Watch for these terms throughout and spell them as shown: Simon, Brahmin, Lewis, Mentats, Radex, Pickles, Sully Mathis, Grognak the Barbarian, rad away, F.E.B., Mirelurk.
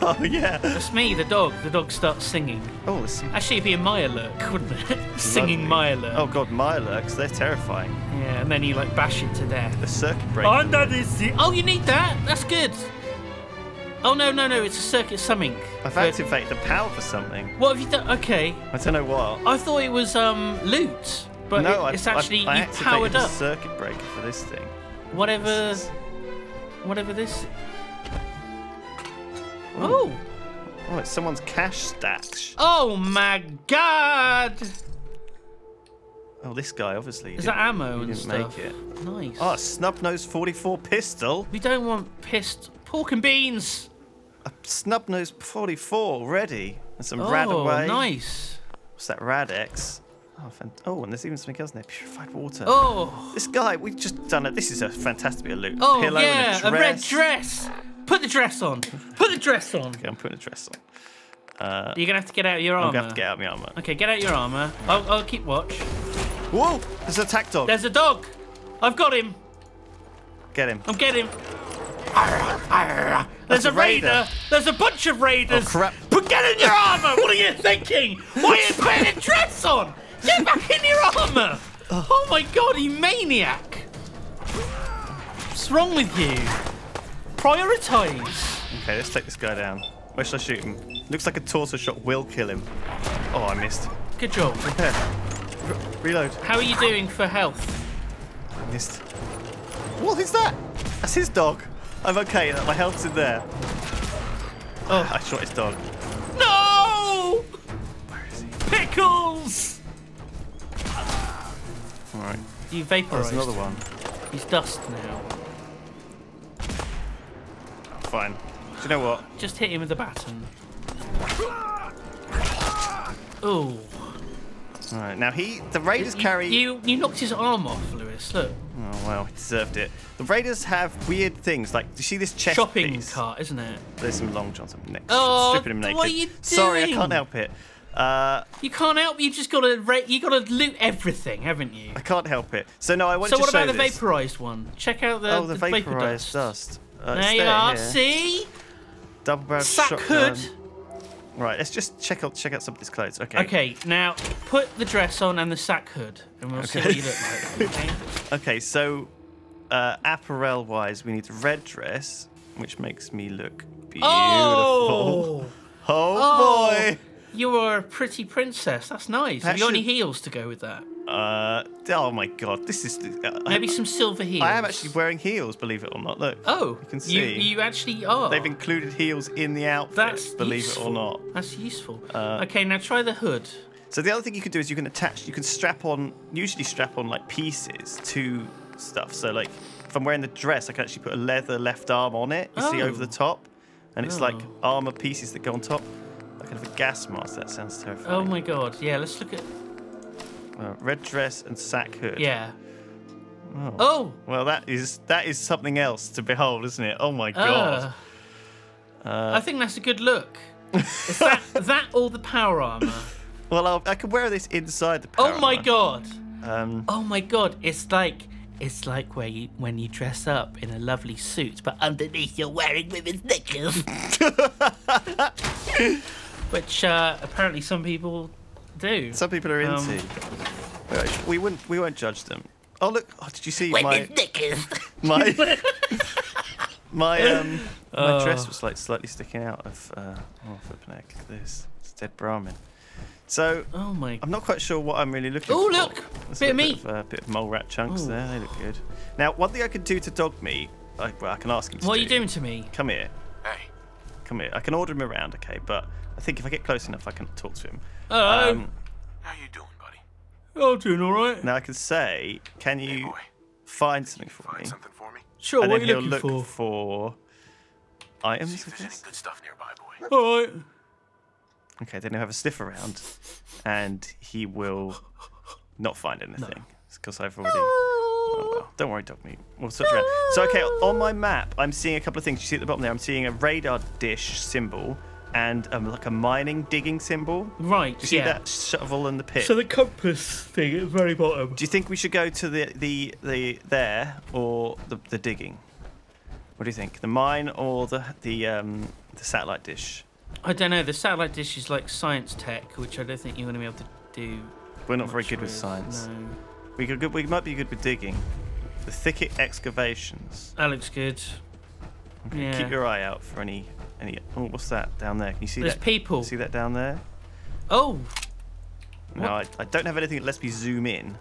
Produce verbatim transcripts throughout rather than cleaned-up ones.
Oh, yeah. It's me, the dog. The dog starts singing. Oh, listen. Actually, it'd be a Mirelurk, wouldn't it? Singing Mirelurk. Oh, God, Mirelurks, they're terrifying. Yeah, and then you, like, bash it to death. The circuit breaker. Oh, that is the... oh, you need that? That's good. Oh, no, no, no, it's a circuit summing. I've but... activated the power for something. What have you done? Okay. I don't know what. I thought it was um loot, but no, it, it's actually I, I, I you powered up. I activated the circuit breaker for this thing. Whatever... This is... whatever this... Oh! Oh, it's someone's cash stash. Oh my God! Oh, this guy obviously. Is that ammo and stuff? He didn't make it. Nice. Oh, a snub-nosed forty-four pistol. We don't want pissed pork and beans. A snub-nosed forty-four already, and some oh, rad away. Oh, nice. What's that, Radex? Oh, oh, and there's even something else in there. Purified water. Oh. This guy, we've just done it. This is a fantastic bit of loot. Oh, pillow yeah, and a, dress. a red dress. Put the dress on. Put the dress on. Okay, I'm putting the dress on. Uh, You're gonna have to get out your armor. I'm gonna have to get out my armor. Okay, get out your armor. I'll, I'll keep watch. Whoa! There's an attack dog. There's a dog. I've got him. Get him. I'm getting him. Arr, arr. There's a, a raider. raider. There's a bunch of raiders. Oh, crap. But get in your armor. What are you thinking? Why are you putting a dress on? Get back in your armor. Oh my God, you maniac! What's wrong with you? Prioritize. Okay, let's take this guy down. Where should I shoot him? Looks like a torso shot will kill him. Oh, I missed. Good job. Repair. Re reload. How are you doing for health? I missed. What is that? That's his dog. I'm okay. My health's in there. Oh, I shot his dog. No! Where is he? Pickles! All right. You vaporized. Oh, there's another one. He's dust now. Fine. Do you know what? Just hit him with the baton. Ooh. Alright, now he... The Raiders you, carry... You you knocked his arm off, Lewis, look. Oh, well, he deserved it. The Raiders have weird things, like... Do you see this chest Shopping piece? cart, isn't it? There's some long johns. I'm naked. Oh, stripping him naked. What are you doing? Sorry, I can't help it. Uh, you can't help. You just gotta you gotta loot everything, haven't you? I can't help it. So no, I won't. So what about the vaporized one? Check out the, oh, the, the vaporized vapor dust. dust. Uh, there you are. Here. See, double barrel shotgun. Hood. Right, let's just check out check out some of these clothes. Okay. Okay. Now put the dress on and the sack hood, and we'll okay. see what you look like. Okay. Okay. So, uh, apparel wise, we need a red dress, which makes me look beautiful. Oh, oh, oh. boy. You are a pretty princess. That's nice. Have you got any heels to go with that? Uh, oh my God, this is... Uh, Maybe I, some silver heels. I am actually wearing heels, believe it or not. Look, oh, you can see. You, you actually are. They've included heels in the outfit, That's believe useful. it or not. That's useful. Uh, okay, now try the hood. So the other thing you can do is you can attach, you can strap on, usually strap on like pieces to stuff. So like, if I'm wearing the dress, I can actually put a leather left arm on it, you oh. see, over the top. And it's oh. like armor pieces that go on top. Kind of a gas mask. That sounds terrifying. Oh my God! Yeah, let's look at uh, red dress and sack hood. Yeah. Oh. oh. Well, that is that is something else to behold, isn't it? Oh my God. Uh, uh, I think that's a good look. Is that that or the power armor? Well, I'll, I could wear this inside the power. Oh my armor. God. Um. Oh my God! It's like it's like where you when you dress up in a lovely suit, but underneath you're wearing women's knickers. Which uh, apparently some people do. Some people are into. Um, we wouldn't. We won't judge them. Oh look! Oh, did you see my my my um oh. my dress was like slightly sticking out of uh, oh flip neck. This it's dead Brahmin. So oh my. I'm not quite sure what I'm really looking Ooh, for. Oh look! That's bit of meat. A uh, bit of mole rat chunks Ooh. there. They look good. Now one thing I could do to dog meat. I, well, I can ask him. To what do. are you doing to me? Come here. Hey. Come here. I can order him around, okay, but I think if I get close enough, I can talk to him. Hello. Um, How you doing, buddy? I'm doing all right. Now, I can say, can you hey find something for find me? something for me? Sure, and what then are you looking look for? for items, See if there's any good stuff nearby, boy. All right. Okay, then he'll have a sniff around, and he will not find anything. Because no. I've already... Oh, well. Don't worry, dog meat. We'll switch around. So, okay, on my map, I'm seeing a couple of things. You see at the bottom there, I'm seeing a radar dish symbol, and um, like a mining digging symbol. Right, do you yeah. see that shovel and the pit? So the compass thing at the very bottom. Do you think we should go to the the, the there or the, the digging? What do you think? The mine or the the um, the satellite dish? I don't know. The satellite dish is like science tech, which I don't think you're going to be able to do. We're not very good with science. No. We could good. We might be good with digging. The thicket excavations. That looks good. Okay, yeah. Keep your eye out for any any. Oh, what's that down there? Can you see There's that? There's people. See that down there? Oh. No, I, I don't have anything that lets me zoom in,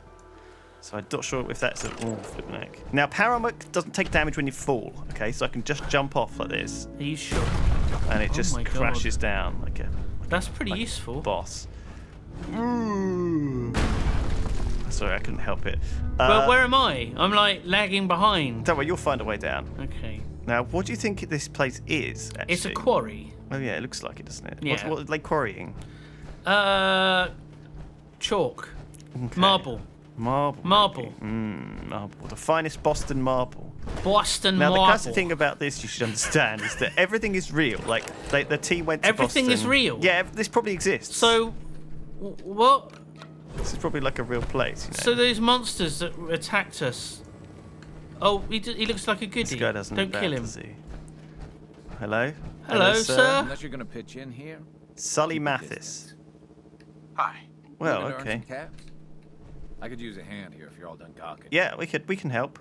so I'm not sure if that's a oh, flip neck. Now, Paramoc doesn't take damage when you fall. Okay, so I can just jump off like this. Are you sure? And it just oh crashes God. down like a. Like that's pretty like useful. Boss. Mm. Sorry, I couldn't help it. Well, uh, where am I? I'm like lagging behind. Don't worry, you'll find a way down. Okay. Now, what do you think this place is? Actually? It's a quarry. Oh yeah, it looks like it, doesn't it? Yeah. What, what like quarrying? Uh, chalk, okay. marble, marble, marble, mm, marble. The finest Boston marble. Boston now, marble. Now, the classic thing about this you should understand is that everything is real. Like they, the team went to everything Boston. Everything is real. Yeah, this probably exists. So, what? This is probably like a real place. You know? So those monsters that attacked us. Oh, he, d he looks like a goodie. This guy doesn't Don't kill bad, him. He? Hello? Hello, Hello sir. sir. Unless you're going to pitch in here. Sully Mathis. Hi. Well, okay. I could use a hand here if you're all done gawking. Yeah, we could. We can help.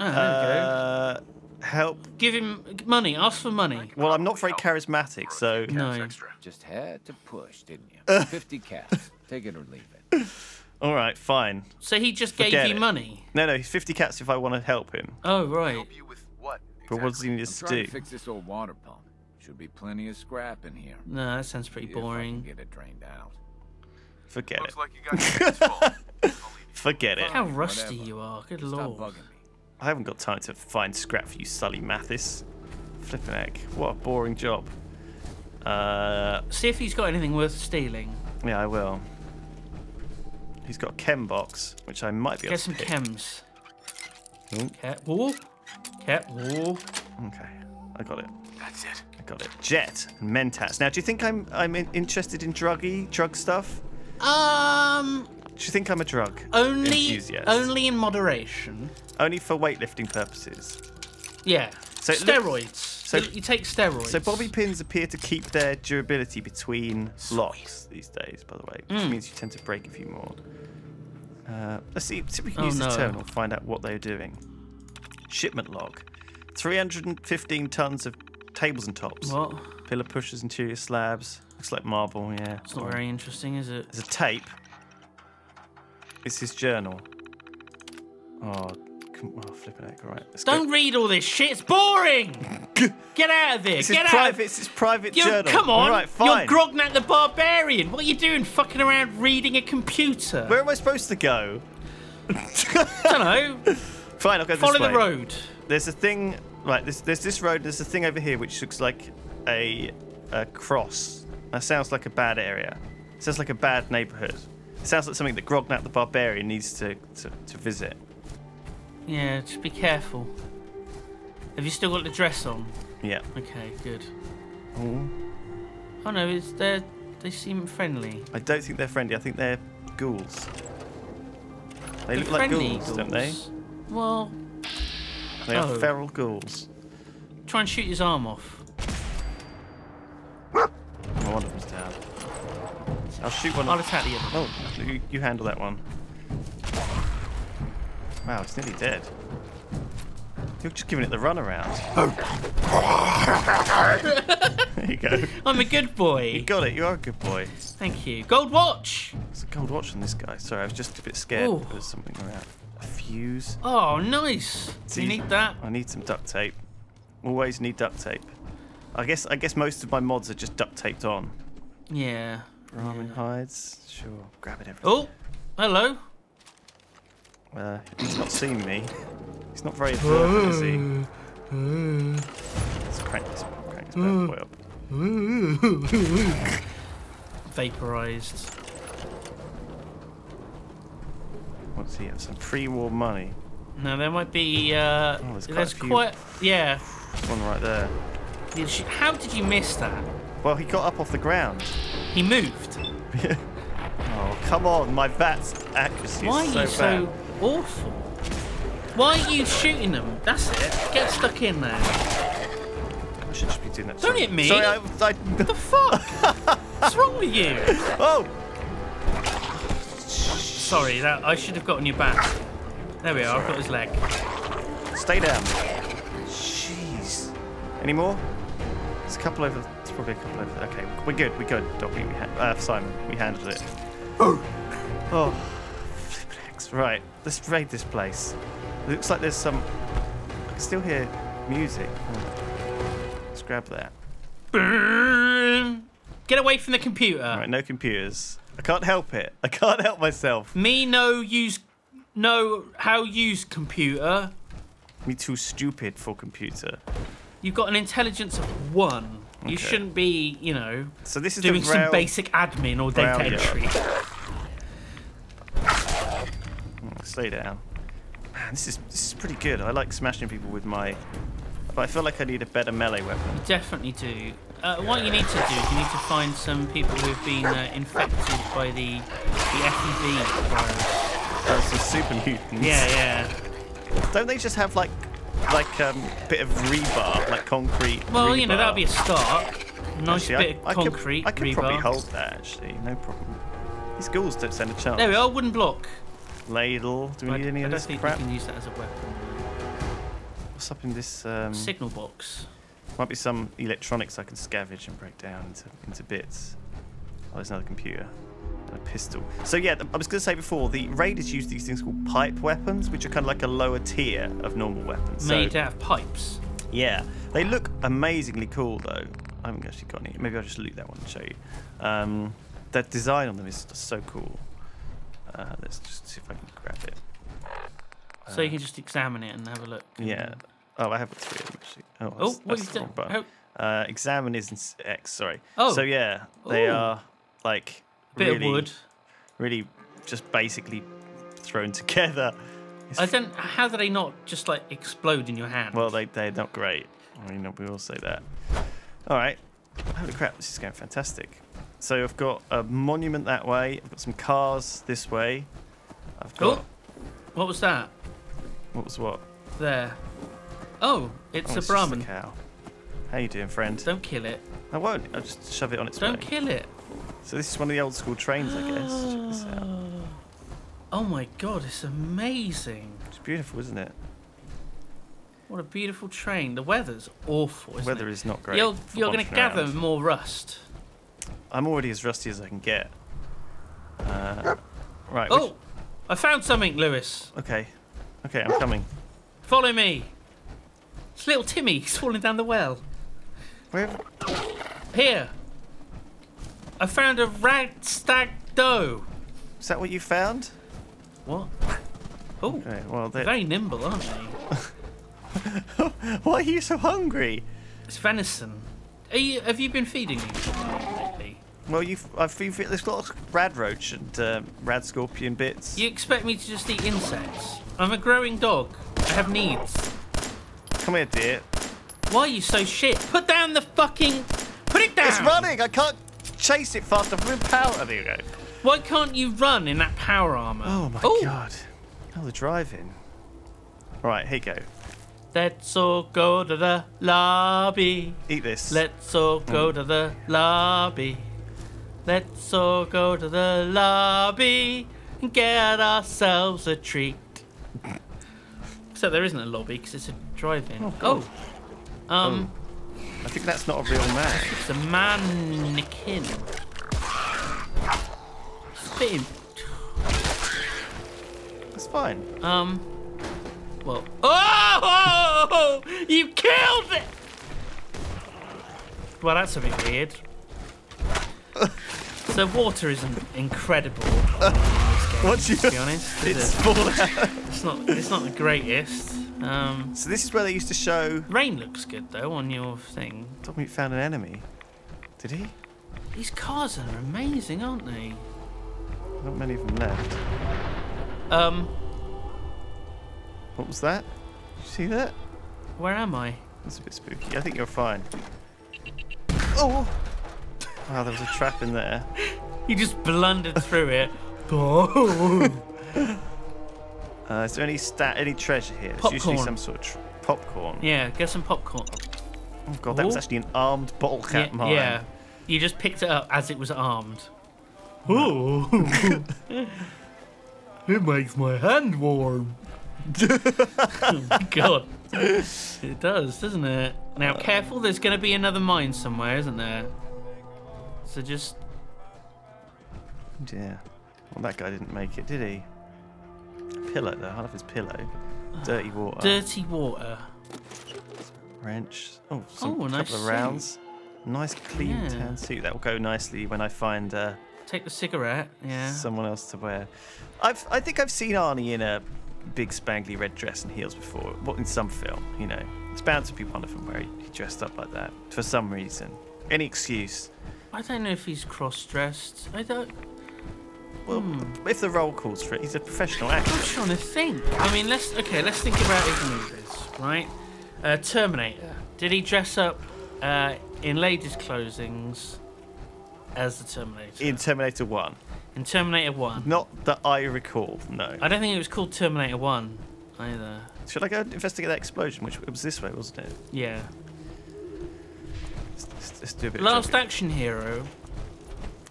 Oh, there uh, we go. Help. Give him money. Ask for money. Well, I'm not very charismatic, so no. Just had to push, didn't you? Fifty cats. Take it or leave it. All right, fine. So he just Forget gave you it. money? No, no, he's fifty cats if I want to help him. Oh, right. Help you with what? Exactly. But what does he need to do? Fix this old water pump. Should be plenty of scrap in here. No, that sounds pretty boring. Get it drained out. Forget Looks it. Like you got your Forget it. How rusty Whatever. you are. Good Stop lord. I haven't got time to find scrap for you, Sully Mathis. Flippin' heck. What a boring job. Uh, See if he's got anything worth stealing. Yeah, I will. He's got a chem box, which I might be able to pick. Get some chems. Cat wall. Cat wall. Okay, I got it. That's it. I got it. Jet and Mentats. Now, do you think I'm I'm interested in druggy drug stuff? Um. Do you think I'm a drug only enthusiast? Only in moderation. Only for weightlifting purposes. Yeah. So steroids. Looks, so you take steroids. So bobby pins appear to keep their durability between locks these days, by the way, which mm. means you tend to break a few more. Uh, let's see, see if we can oh, use no. the terminal to find out what they're doing. Shipment log: three hundred fifteen tons of tables and tops. What? Pillar pushers, interior slabs. Looks like marble. Yeah. It's not very interesting, is it? There's a tape. It's his journal. Oh. Oh, flipping heck, right. Let's Don't go. read all this shit. It's boring. Get out of here. This Get is out. private. It's private You're, journal. Come on. Right, fine. You're Grognak the Barbarian. What are you doing, fucking around reading a computer? Where am I supposed to go? Don't know. Fine, I'll go Follow this way. Follow the road. There's a thing. Right. There's there's this road. There's a thing over here which looks like a, a cross. That sounds like a bad area. It sounds like a bad neighbourhood. It sounds like something that Grognak the Barbarian needs to to, to visit. Yeah, just be careful. Have you still got the dress on? Yeah. Okay, good. Ooh. Oh no, it's they they seem friendly. I don't think they're friendly. I think they're ghouls. They they're look like ghouls, ghouls, don't they? Well, they oh. are feral ghouls. Try and shoot his arm off. Oh, one of them's down. I'll shoot one. I'll off. attack the other. Oh, you, you handle that one. Wow, it's nearly dead. You're just giving it the runaround. There you go. I'm a good boy. You got it. You are a good boy. Thank you. Gold watch. There's a gold watch on this guy. Sorry, I was just a bit scared. Ooh. There was something around. A fuse. Oh, nice. See, you need that. I need some duct tape. Always need duct tape. I guess. I guess most of my mods are just duct taped on. Yeah. Brahmin yeah. hides. Sure. Grab it. Everything. Oh, hello. Uh, he's not seen me. He's not very observant, is he? Let's crank this, crank this bad boy up. Vaporized. What's he have? Some pre-war money. No, there might be. Uh, oh, there's quite. There's quite yeah. One right there. How did you miss that? Well, he got up off the ground. He moved. Oh, come on. My bat's accuracy Why is so bad. Why are you bad. so awful? Why are you shooting them? That's it. Get stuck in there. I should just be doing that. Don't hit me. Sorry, I, I... What the fuck? What's wrong with you? Oh. Sorry, that I should have gotten your back. There we are. I've got his leg. Stay down. Jeez. Any more? There's a couple over. There's probably a couple over. There. Okay, we're good. We're good. Don't we? we uh, Simon, we handled it. Oh. Oh. Right, let's raid this place. It looks like there's some. I can still hear music. Oh. Let's grab that. Get away from the computer. All right, no computers. I can't help it. I can't help myself. Me no use. No, how use computer? Me too stupid for computer. You've got an intelligence of one. Okay. You shouldn't be, you know. So this is doing some basic admin or data entry. Stay down. Man, this is this is pretty good. I like smashing people with my... But I feel like I need a better melee weapon. You definitely do. Uh, what you need to do is you need to find some people who've been uh, infected by the, the F E B virus. Oh, some super mutants. Yeah, yeah. Don't they just have, like, like um, a bit of rebar, like concrete Well, rebar? You know, that would be a start. Nice actually, bit I, of concrete I could, I could rebar. probably hold that, actually. No problem. These ghouls don't stand a chance. There we are, wooden block. Ladle. Do we I need any I of this crap? I don't think we can use that as a weapon. What's up in this? Um, Signal box. Might be some electronics I can scavenge and break down into, into bits. Oh, there's another computer. And a pistol. So yeah, I was going to say before, the raiders use these things called pipe weapons, which are kind of like a lower tier of normal weapons. Made so, out of pipes. Yeah. They look amazingly cool, though. I haven't actually got any. Maybe I'll just loot that one and show you. Um, that design on them is so cool. Uh, let's just see if I can grab it. So uh, you can just examine it and have a look. Yeah. Oh, I have got three of them actually. Oh, oh that's, what that's you the wrong oh. Uh, examine is X. Sorry. Oh. So yeah, they Ooh. are like bit really, of wood. Really, just basically thrown together. It's I don't. How do they not just like explode in your hand? Well, they they're not great. I mean, we all say that. All right. Holy crap! This is going fantastic. So I've got a monument that way. I've got some cars this way. I've got. Oh, what was that? What was what? There. Oh, it's oh, a it's Brahmin. Just a cow. How you doing, friend? Don't kill it. I won't. I'll just shove it on its Don't way. Don't kill it. So this is one of the old school trains, I guess. Check this out. Oh my God, it's amazing. It's beautiful, isn't it? What a beautiful train. The weather's awful, isn't it? The weather is not great. You're, you're going to gather around. more rust. I'm already as rusty as I can get. Uh, right. Oh, which... I found something, Lewis. Okay. Okay, I'm coming. Follow me. It's little Timmy. He's falling down the well. Where? Here. I found a rag stag doe. Is that what you found? What? Oh, okay, well, they're very nimble, aren't they? Why are you so hungry? It's venison. Are you, have you been feeding me? Well, you've, I've, you've, there's lots of rad roach and uh, rad scorpion bits. You expect me to just eat insects? I'm a growing dog. I have needs. Come here, dear. Why are you so shit? Put down the fucking... Put it down! It's running! I can't chase it fast. I've ruined power. There you go. Why can't you run in that power armor? Oh, my Ooh. God. Oh, the driving. All right, here you go. Let's all go to the lobby. Eat this. Let's all go mm. to the lobby. Let's all go to the lobby and get ourselves a treat. Except there isn't a lobby because it's a drive-in. Oh, oh. Um, oh. I think that's not a real man. It's a mannequin. Spit him. That's fine. Um. Well. Oh! You killed it. Well, that's a bit weird. So water isn't incredible. Uh, this game, to be honest, it's it? falling out. It's not. It's not the greatest. Um, so this is where they used to show. Rain looks good though on your thing. Tommy found an enemy. Did he? These cars are amazing, aren't they? Not many of them left. Um. What was that? Did you see that? Where am I? That's a bit spooky. I think you're fine. Oh. Wow, there was a trap in there. He just blundered through it. Oh. Uh, is there any stat, any treasure here? Popcorn. It's usually some sort of tr popcorn. Yeah, get some popcorn. Oh god, that Ooh. was actually an armed bottle cap yeah, mine. Yeah, you just picked it up as it was armed. Ooh. It makes my hand warm. Oh god, it does, doesn't it? Now, careful. There's going to be another mine somewhere, isn't there? So just. Yeah. Well, that guy didn't make it, did he? Pillow though. I love his pillow. Dirty water. Dirty water. Wrench. Oh, some oh, a nice couple of rounds. Suit. Nice clean yeah. tan suit. That will go nicely when I find. Uh, Take the cigarette. Yeah. Someone else to wear. I've. I think I've seen Arnie in a big spangly red dress and heels before. What in some film, you know. It's bound to be one of them where he dressed up like that for some reason. Any excuse. I don't know if he's cross-dressed. I don't. Well, hmm. if the role calls for it, he's a professional actor. I'm trying to think. I mean, let's okay. Let's think about his movies, right? Uh, Terminator. Did he dress up uh, in ladies' clothings as the Terminator? In Terminator One. In Terminator One. Not that I recall. No. I don't think it was called Terminator One either. Should I go investigate that explosion? Which it was this way, wasn't it? Yeah. Let's, let's, let's do a bit. Last of action hero.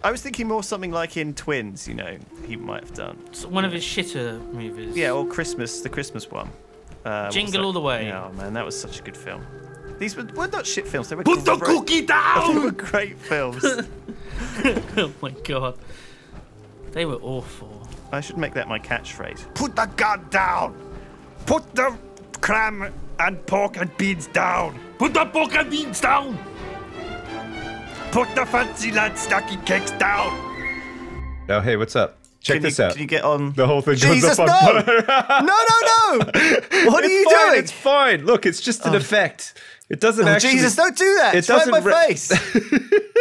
I was thinking more something like in Twins, you know, he might have done. It's one yeah. of his shitter movies. Yeah, or Christmas, the Christmas one. Uh, Jingle All the Way. Oh man, that was such a good film. These were, were not shit films. They were. Put the cookie down. They were great films. Oh my god, they were awful. I should make that my catchphrase. Put the gun down. Put the cram and pork and beans down. Put the pork and beans down. Put the fancy lad snacky cakes down. Oh, hey, what's up? Check can this you, out. Can you get on? The whole thing goes up on fire. No, no, no. What it's are you fine, doing? It's fine. Look, it's just an oh. effect. It doesn't oh, actually. Jesus, don't do that. It it's doesn't right in my face.